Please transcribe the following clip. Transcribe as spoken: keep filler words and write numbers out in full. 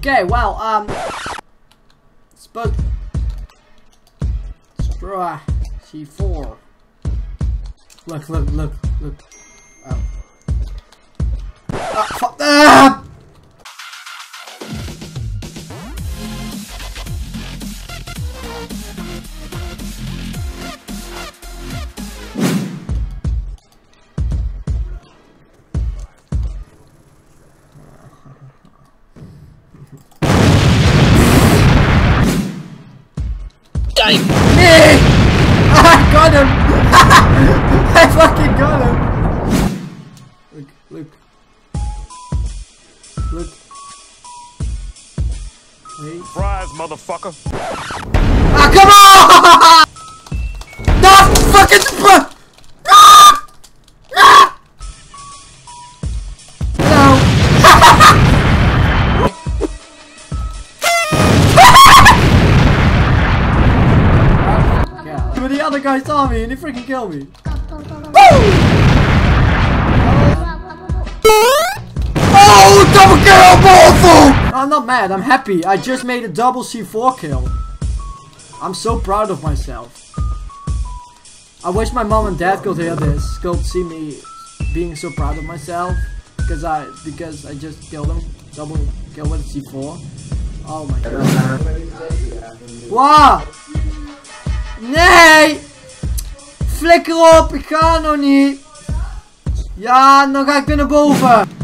Okay, well, um... Spook... Spry... C four. Look, look, look, look. Oh. Ah, fuck. Ah! Me! I got him! I fucking got him! Look, look. Look. Wait. Surprise, motherfucker! Ah, come on! No! Fucking surprise! Ah! Ah! No! The other guy saw me and he freaking killed me. Oh, double kill, awful! I'm not mad, I'm happy. I just made a double C four kill. I'm so proud of myself. I wish my mom and dad could hear this, could see me being so proud of myself. Because I because I just killed him. Double kill with a C four. Oh my god. Wow! Nee! Flikker op, ik ga nog niet! Ja, dan ga ik weer naar boven!